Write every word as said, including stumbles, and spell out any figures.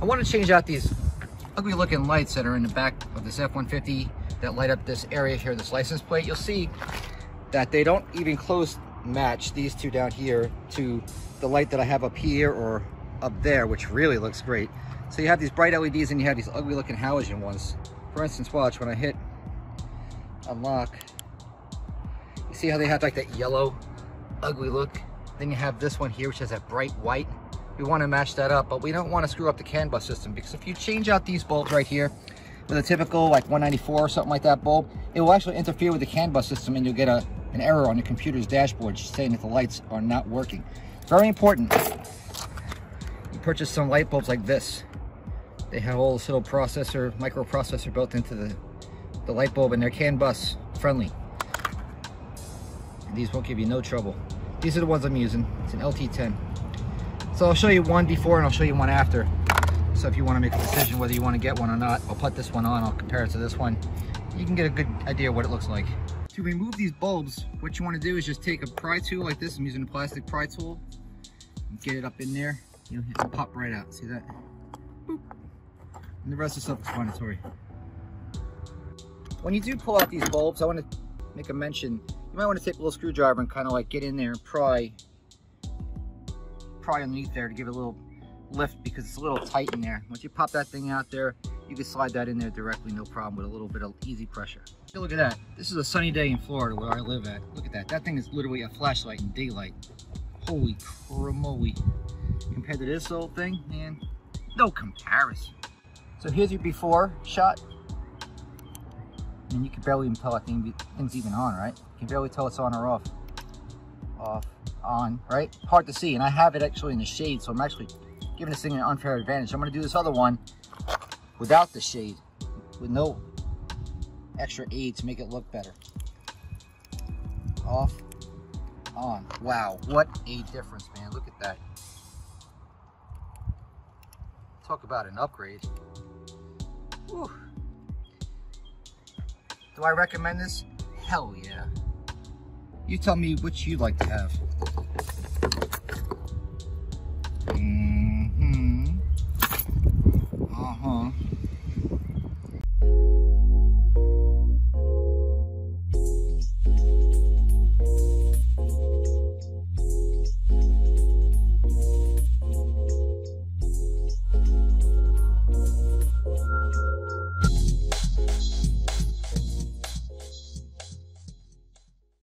I want to change out these ugly looking lights that are in the back of this F one fifty that light up this area here, this license plate. You'll see that they don't even close match these two down here to the light that I have up here or up there, which really looks great. So you have these bright L E Ds and you have these ugly looking halogen ones. For instance, watch, when I hit unlock, you see how they have like that yellow ugly look? Then you have this one here, which has that bright white. We want to match that up, but we don't want to screw up the C A N bus system, because if you change out these bulbs right here with a typical like one ninety-four or something like that bulb, it will actually interfere with the C A N bus system and you'll get a, an error on your computer's dashboard saying that the lights are not working. Very important. You purchase some light bulbs like this. They have all this little processor, microprocessor built into the, the light bulb, and they're C A N bus friendly. And these won't give you no trouble. These are the ones I'm using. It's an L T ten. So I'll show you one before and I'll show you one after. So if you want to make a decision whether you want to get one or not, I'll put this one on, I'll compare it to this one. You can get a good idea what it looks like. To remove these bulbs, what you want to do is just take a pry tool like this. I'm using a plastic pry tool. Get it up in there. You'll pop right out. See that? Boop. And the rest of the stuff is explanatory. When you do pull out these bulbs, I want to make a mention. You might want to take a little screwdriver and kind of like get in there and pry. Pry underneath there to give it a little lift, because it's a little tight in there. Once you pop that thing out there, you can slide that in there directly, no problem, with a little bit of easy pressure. Look at that. This is a sunny day in Florida where I live at. Look at that. That thing is literally a flashlight in daylight. Holy cramoly. Compared to this old thing, man, no comparison. So here's your before shot. And you can barely even tell that thing, thing's even on, right? You can barely tell it's on or off. Off. On, right? Hard to see, and I have it actually in the shade, so I'm actually giving this thing an unfair advantage. I'm going to do this other one without the shade, with no extra aid to make it look better. Off, on. Wow, what a difference, man. Look at that. Talk about an upgrade. Whew. Do I recommend this? Hell yeah. You tell me which you'd like to have. Mm-hmm. Uh-huh.